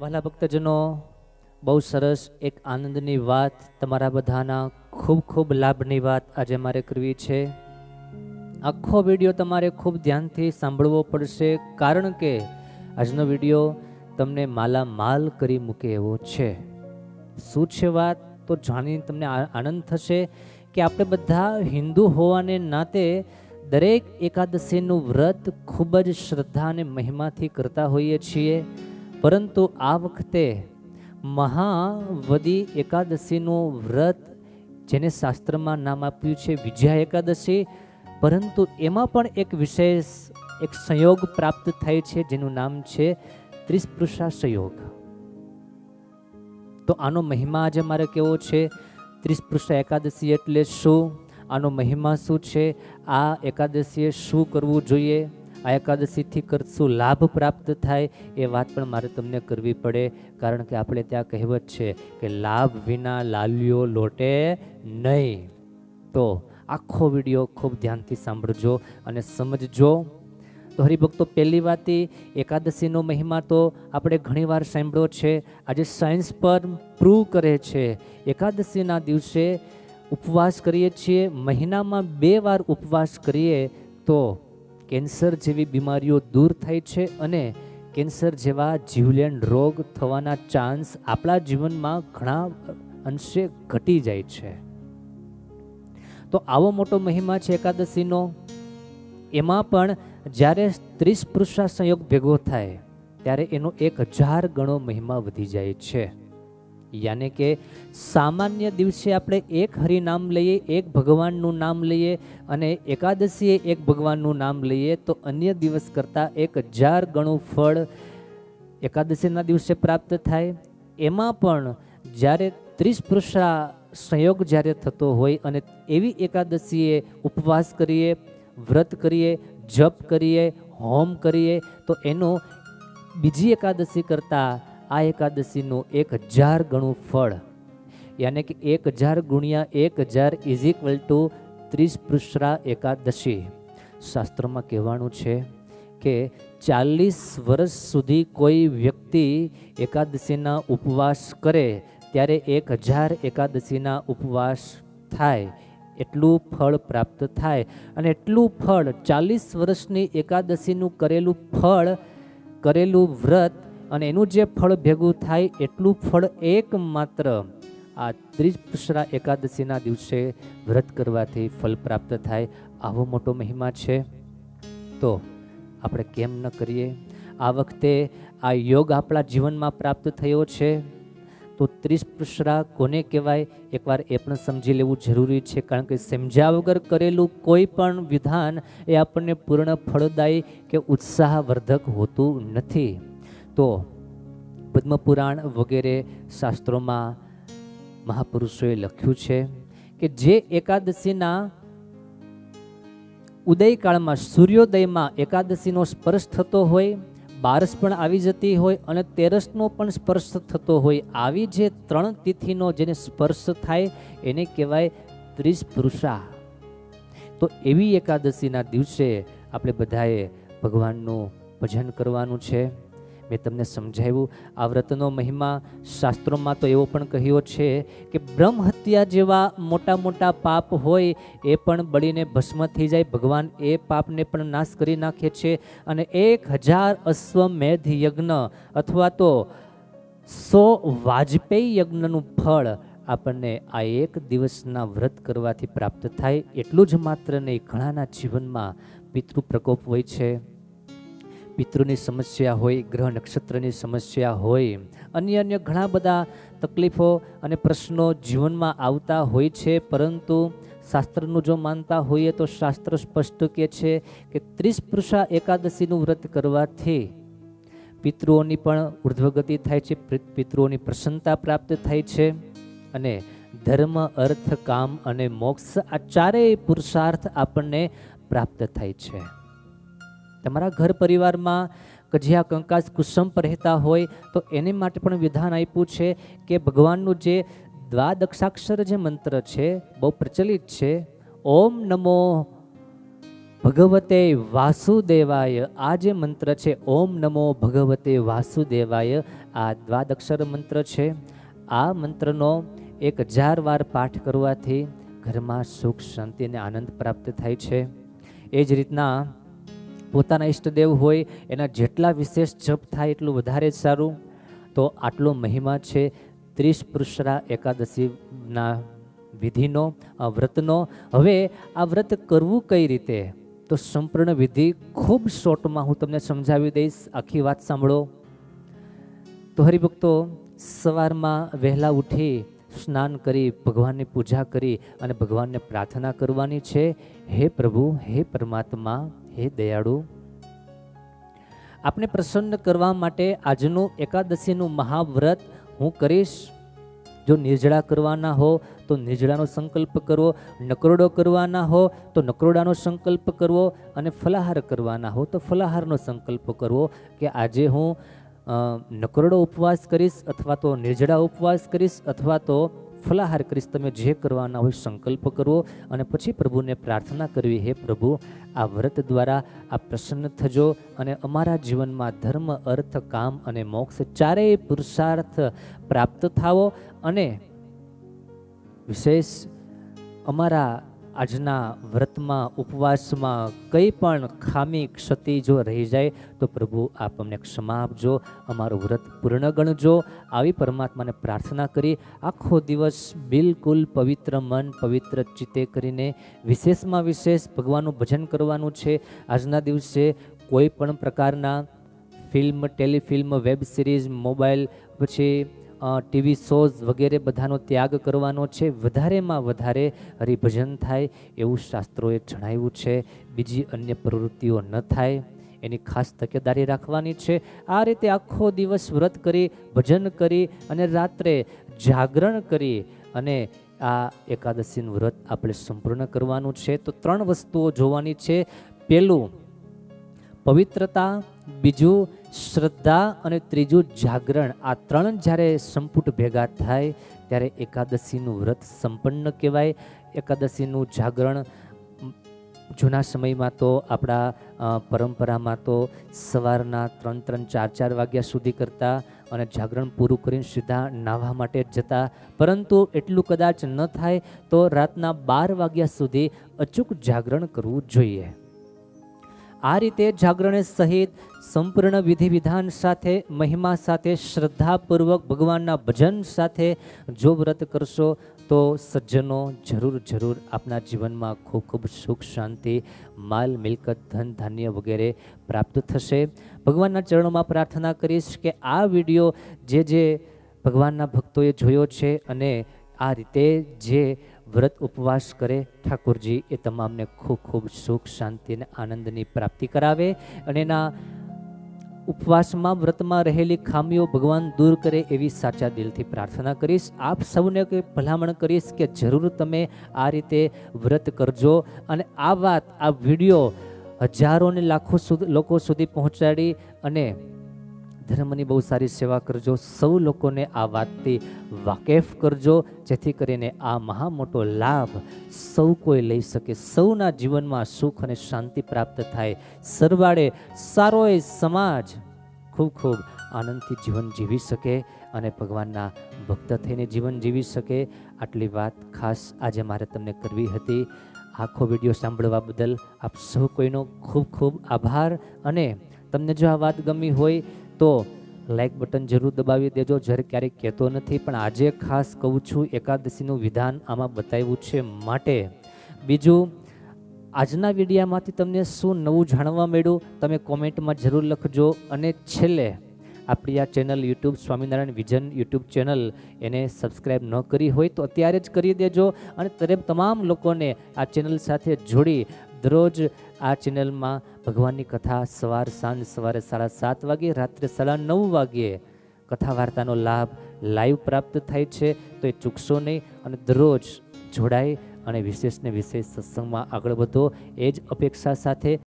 वाला भक्तजनों बहुत सरस एक आनंदनी बात तमारा बधाना खूब खूब लाभनी बात आज अमारे करवी छे। आखो वीडियो तमारे खूब ध्यानथी सांभळवो पड़शे कारण के आजनो वीडियो तमने मालामाल करी मूके एवो छे। शुं छे वात तो जाणीने तमने आनंद थशे कि आपणे बधा हिंदू होवाने नाते दरेक एकादशीनुं व्रत खूब ज श्रद्धा अने महिमाथी करता होईए छीए, परंतु आ वखते महावदी एकादशीनो व्रत जेने शास्त्र में नाम आप्यु छे विजया एकादशी, परंतु एमा पण एक विशेष एक संयोग प्राप्त थाय छे जेनु नाम छे त्रिस्पृशा संयोग। तो आनो महिमा आज मारे केवो छे, त्रिस्पृशा एकादशी एटले शुं, आनो महिमा शुं छे, आ एकादशीए शुं करवुं जोईए, आ एकादशीथी करशुं लाभ प्राप्त थाय ए वात पण मारे तमने करवी पड़े कारण के आपणे त्यां कहेवत छे कि लाभ विना लालियो लोटे नहीं। तो आखो विडियो खूब ध्यानथी सांभळजो अने समझजो। तो हरिभक्तो पहली वात एकादशीनो महिमा तो आपणे घणीवार सांभळ्यो छे। आज साइंस पर प्रूव करे छे एकादशीना दिवसे उपवास करीए छीए, महीनामां 2 વાર उपवास करीए तो कैंसर जेवी बीमारीओ दूर थाय छे अने कैंसर जेवा जीवलेण रोग थवाना चांस आपला जीवन में घणा अंशे घटी जाय छे। तो आवो मोटो महिमा छे एकादशीनो। एमां पण ज्यारे त्रिस्पृशा संयोग भेगो थाय त्यारे एनो 1000 गणो महिमा वधी जाय छे। यानी के सामान्य दिवसे आपणे एक हरिनाम लईए, एक भगवाननु नाम लईए अने एकादशीए एक भगवाननु नाम लईए तो अन्य दिवस करता 1000 गणुं फळ एकादशीना दिवसे प्राप्त थाय। एमां पण ज्यारे त्रिस्पृशा संयोग ज्यारे थतो होय अने एवी एकादशीए उपवास करीए, व्रत करीए, जप करीए, होम करीए तो एनो बीजी एकादशी करता आ एकादशी नो 1000 गणु फल, यानी कि 1000 गुणिया 1000 is equal to Trisprisha Ekadashi. शास्त्र में कहवानुं छे के 40 वर्ष सुधी कोई व्यक्ति एकादशीना उपवास करे त्यारे 1000 एकादशीना उपवास थाय एटलू फल प्राप्त थाय अने एटलू फल 40 वर्षनी एकादशीनु करेलू फल करेलू व्रत अने एनु जे फल भेगू थाय एटलू फल एकमात्र आ त्रिस्पृशा एकादशीना दिवसे व्रत करवाथी फल प्राप्त थाय। आवो मोटो महिमा छे तो आपणे केम न करीए। आ वखते आ योग आपला जीवन में प्राप्त थयो छे तो त्रिस्पृशा कोने कहेवाय एकवार ए पण समजी लेवुं जरूरी छे कारण के समज्या वगर करेलू कोई पण विधान ए आपणे पूर्ण फलदायी के उत्साहवर्धक होतुं नथी। तो पद्मपुराण वगैरह शास्त्रों में महापुरुषोए लख्यु छे कि जे एकादशीना उदयकाल में सूर्योदय में एकादशीनो स्पर्श थतो होय, बारस पण आवी जती होय अने तेरसनो पण स्पर्श थतो होय, आवी जे 3 तिथिनो जेने स्पर्श थाय एने कहेवाय त्रिस्पृशा। तो एवी एकादशीना दिवसे आपणे बधाए भगवाननु भजन करवानुं छे। मैं तमने समझाव्यु आ व्रतनो महिमा। शास्त्रों में तो एवो पण कह्यो छे कि ब्रह्म हत्या जेवा मोटा मोटा पाप होय ए पण बळीने भस्म थी जाय, भगवान ए पापने पण नाश करी नाखे छे अने 1000 अश्वमेध यज्ञ अथवा तो 100 वाजपेयी यज्ञनु फल आपने आ 1 दिवसना व्रत करवाथी प्राप्त थाय। एटलू ज मात्र नहीं, घणाना जीवन में पितृ प्रकोप होय छे, पितृनी समस्या होय, ग्रह नक्षत्रनी समस्या होय, अन्य अन्य घणा बधा तकलीफों अने प्रश्नों जीवन में आवता होय छे, परंतु शास्त्रनु जो मानता होईए तो शास्त्र स्पष्ट कहे छे कि त्रिस्पृशा एकादशीनु व्रत करवाथी पितृओनी पण ऊर्ध्वगति थाय छे, पितृओनी प्रसन्नता प्राप्त थाय छे अने धर्म अर्थ काम अने मोक्ष आ चारेय पुरुषार्थ आपणे प्राप्त थाय छे। तमारा घर परिवार में कजिया कंकास कुसम परहेता होय तो एने माटे पण विधान आप्युं छे कि भगवाननु जे द्वादशाक्षर जे मंत्र छे बहु प्रचलित छे, ओम नमो भगवते वासुदेवाय। आज मंत्र है ओम नमो भगवते वासुदेवाय। आ द्वादक्षर मंत्र है। आ मंत्रनो 1000 वार पाठ करवाथी घर में सुख शांति ने आनंद प्राप्त थाय छे। ए ज रीतना पोताना इष्टदेव होय एना जेटला विशेष जप थाय एटलुं वधारे सारूं। तो आटलो महिमा छे त्रिस्पृशा एकादशी ना विधिनो व्रतनो। हवे आ व्रत करवू कई रीते तो संपूर्ण विधि खूब शॉर्ट में हूँ तमने समझावी दईश। आखी बात सांभळो। तो हरिभक्तों सवार में वहेला उठी स्नान करी भगवान ने पूजा करी अने भगवान ने प्रार्थना करवानी छे। हे प्रभु, हे परमात्मा, हे दयाळु, आपने प्रसन्न करवा माटे आजनु एकादशीनु महाव्रत हूँ करीश। जो निर्जला करवाना हो तो निर्जला संकल्प करवो, नकरोड़ो करवाना हो तो नकरोड़ा संकल्प करवो, अने फलाहार करवाना हो तो फलाहारनो संकल्प करवो कि आजे हूँ नकरोड़ो उपवास करीश अथवा तो निर्जला उपवास करीश अथवा तो फलाहार करीश। तमे जे करवाना हो संकल्प करवो अने पछी प्रभु ने प्रार्थना करवी। हे प्रभु, आ व्रत द्वारा आप प्रसन्न थजो अने अमारा जीवन में धर्म, अर्थ, काम अने मोक्ष चारेय पुरुषार्थ प्राप्त थावो अने विशेष अमारा आजना व्रत में उपवास में कई पण खामी क्षति जो रही जाए तो प्रभु आप अमने क्षमा आपजो, अमारू व्रत पूर्ण गणजो। आवी परमात्मा ने प्रार्थना करी आखो दिवस बिल्कुल पवित्र मन पवित्र चित्ते करीने विशेष में विशेष भगवाननु भजन करवानुं छे। आजना दिवसे कोईपण प्रकारना film, telefilm, web series, mobile पछी टीवी शोज वगैरह बधानो त्याग करवानो छे। वधारे मां वधारे हरिभजन थाय एवं शास्त्रोए जणाव्युं छे। बीजी अन्य प्रवृत्तिओ न थाय एनी खास तकेदारी राखवानी छे। आ रीते आखो दिवस व्रत करी भजन करी अने रात्रे जागरण करी अने आ एकादशीनुं व्रत आपणे संपूर्ण करवानुं छे। तो 3 वस्तुओ जोवानी छे। पहेलुं पवित्रता, बीजू श्रद्धा और तीजू जागरण। आ 3 जयरे संपुट भेगा थाय त्यारे एकादशीनु व्रत संपन्न कहवाय। एकादशीनु जागरण जूना समय में तो आपड़ा परंपरा में तो सवारना 3-3, 4-4 वाग्या सुधी करता और जागरण पूरु करीने सीधा नाहवा माटे जता। परंतु एटलू कदाच न थाय तो रातना 12 वाग्या सुधी अचूक जागरण करवू जोईए। आ रीते जागरण सहित संपूर्ण विधि विधान साथे महिमा साथे श्रद्धापूर्वक भगवानना भजन साथे जो व्रत करशो तो सज्जनों जरूर जरूर अपना जीवन में खूब खूब सुख शांति माल मिलकत धन धान्य वगैरह प्राप्त थशे। भगवानना चरणों में प्रार्थना करीश कि आ वीडियो जे जे भगवानना भक्तोए जोयो छे अने आ रीते जे व्रत उपवास करे ठाकुर जी ए तमाम ने खूब खूब सुख शांति ने आनंद की प्राप्ति करावे अने ना उपवास में व्रत में रहेली खामीओ भगवान दूर करे एवी साचा दिल थी प्रार्थना करीश। आप सबने भलामण करीश कि जरूर तमे आ रीते व्रत करजो अने आ बात आ वीडियो हजारों ने लाखों लोको सुधी पहोंचाडी अने धर्मनी बहुत सारी सेवा करजो। सौ लोगों ने आ वातथी वाकेफ करजो जेथी करीने आ महामोटो लाभ सौ कोई लई सके, सौना जीवन में सुख और शांति प्राप्त थाय, सरवाड़े सारो समाज खूब खूब आनंदथी जीवन जीवी सके अने भगवानना भक्त थईने जीवन जीवी सके। आटली बात खास आज मारे तमने करवी हती। आखो विडियो सांभळवा बदल आप सौ कोईनो खूब खूब आभार। अने तमने जो आ बात गमी होय तो लाइक बटन जरूर दबावी देजो। जर क्यारे कहतो नथी पण आजे खास कहूँ छूं एकादशीनुं विधान आमां बताव्युं छे माटे। बीजू आजना विडियामांथी तमने शुं नवुं जाणवा मळ्युं तमे कोमेंटमां जरूर लखजो। अने छेल्ले आपणी आ channel YouTube Swaminarayan vision YouTube channel एने सब्सक्राइब न करी होय तो अत्यारे ज करी देजो अने तरे तमाम लोकोने आ चेनल साथे जोडी दररोज आ चेनल में भगवान की कथा सवार सांज सवारे 7:30 वागे रात्रे 9:30 वागे कथा वार्ता लाभ लाइव प्राप्त थाय छे। तो ये चूकशो नहीं अने दररोज जोड़ाय अने विशेष ने विशेष सत्संग में आगळ वधो एज अपेक्षा साथे